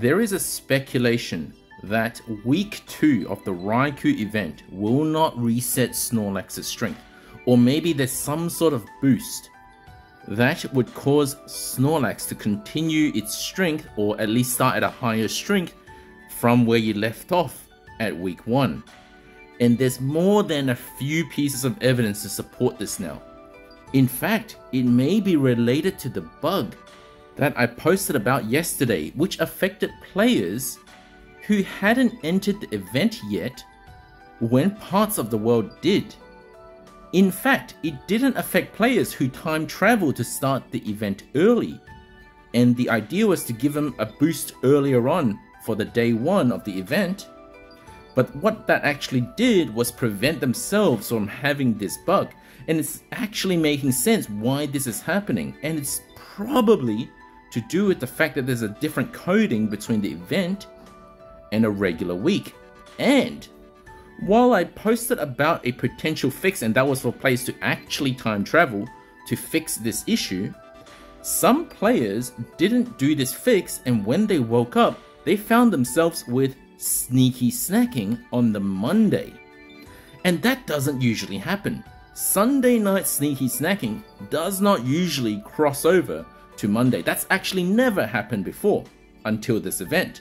There is a speculation that week 2 of the Raikou event will not reset Snorlax's strength, or maybe there's some sort of boost that would cause Snorlax to continue its strength, or at least start at a higher strength from where you left off at week 1. And there's more than a few pieces of evidence to support this now. In fact, it may be related to the bug that I posted about yesterday, which affected players who hadn't entered the event yet when parts of the world did. In fact, it didn't affect players who time traveled to start the event early, and the idea was to give them a boost earlier on for the day 1 of the event. But what that actually did was prevent themselves from having this bug, and it's actually making sense why this is happening, and it's probably to do with the fact that there's a different coding between the event and a regular week. And while I posted about a potential fix, and that was for players to actually time travel to fix this issue, some players didn't do this fix, and when they woke up, they found themselves with sneaky snacking on the Monday. And that doesn't usually happen. Sunday night sneaky snacking does not usually cross over to Monday. That's actually never happened before until this event.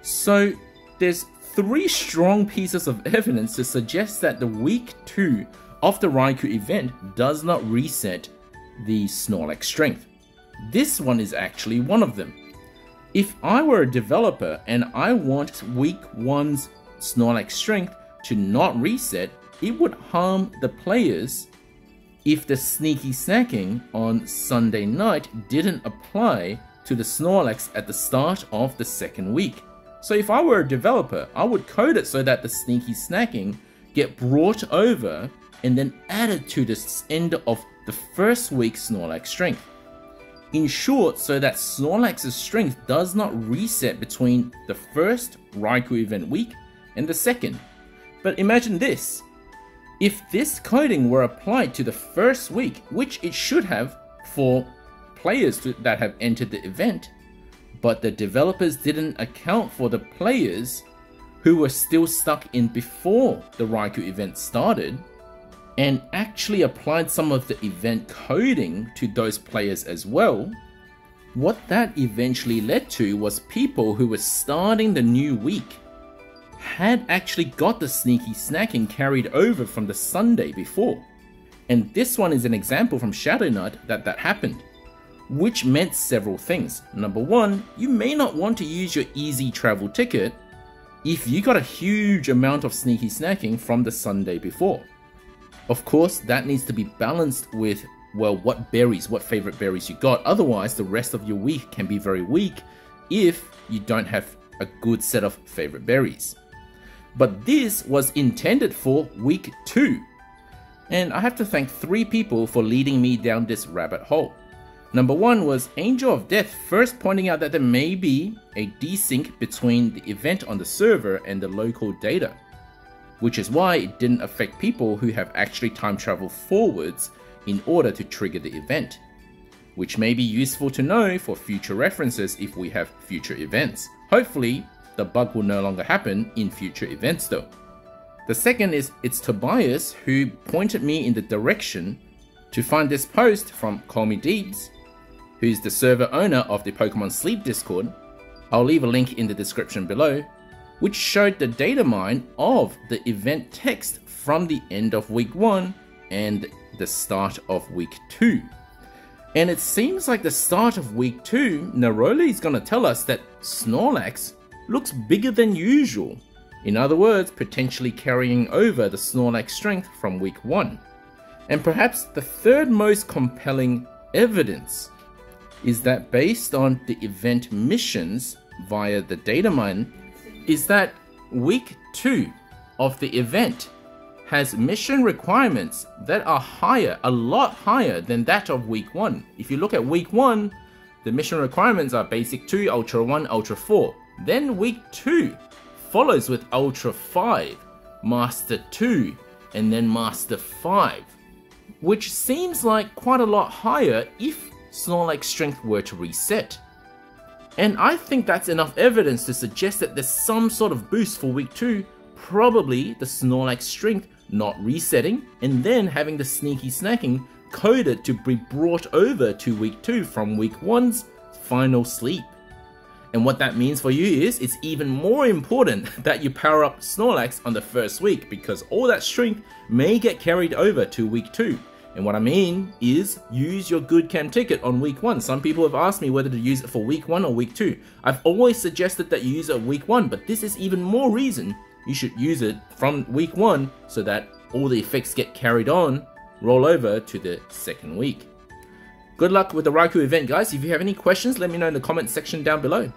So there's 3 strong pieces of evidence to suggest that the week 2 of the Raikou event does not reset the Snorlax strength. This one is actually one of them. If I were a developer and I want week 1's Snorlax strength to not reset, it would harm the players if the sneaky snacking on Sunday night didn't apply to the Snorlax at the start of the 2nd week. So if I were a developer, I would code it so that the sneaky snacking get brought over and then added to the end of the 1st week's Snorlax strength. In short, so that Snorlax's strength does not reset between the 1st Raikou event week and the 2nd. But imagine this, if this coding were applied to the 1st week, which it should have for players that have entered the event, but the developers didn't account for the players who were still stuck in before the Raikou event started, and actually applied some of the event coding to those players as well, what that eventually led to was people who were starting the new week had actually got the sneaky snacking carried over from the Sunday before. And this one is an example from Shadow Knight that happened, which meant several things. Number 1, you may not want to use your easy travel ticket if you got a huge amount of sneaky snacking from the Sunday before. Of course, that needs to be balanced with, well, what favorite berries you got. Otherwise, the rest of your week can be very weak if you don't have a good set of favorite berries. But this was intended for week 2. And I have to thank 3 people for leading me down this rabbit hole. Number 1 was Angel of Death first pointing out that there may be a desync between the event on the server and the local data, which is why it didn't affect people who have actually time traveled forwards in order to trigger the event, which may be useful to know for future references if we have future events. Hopefully, the bug will no longer happen in future events though. The 2nd is, it's Tobias who pointed me in the direction to find this post from CallMeDeeps, who's the server owner of the Pokemon Sleep Discord. I'll leave a link in the description below, which showed the data mine of the event text from the end of week 1 and the start of week 2. And it seems like the start of week 2, Naroli is going to tell us that Snorlax looks bigger than usual. In other words, potentially carrying over the Snorlax strength from week 1. And perhaps the 3rd most compelling evidence is that based on the event missions via the datamine, is that week 2 of the event has mission requirements that are higher, a lot higher than that of week 1. If you look at week 1, the mission requirements are basic 2, ultra 1, ultra 4. Then week 2 follows with ultra 5, master 2, and then master 5. Which seems like quite a lot higher if Snorlax strength were to reset. And I think that's enough evidence to suggest that there's some sort of boost for week 2, probably the Snorlax strength not resetting and then having the sneaky snacking coded to be brought over to week 2 from week 1's final sleep. And what that means for you is it's even more important that you power up Snorlax on the first week, because all that strength may get carried over to week 2. And what I mean is use your good camp ticket on week 1. Some people have asked me whether to use it for week 1 or week 2. I've always suggested that you use it week 1, but this is even more reason you should use it from week 1 so that all the effects get carried on, roll over to the second week. Good luck with the Raikou event, guys. If you have any questions, let me know in the comment section down below.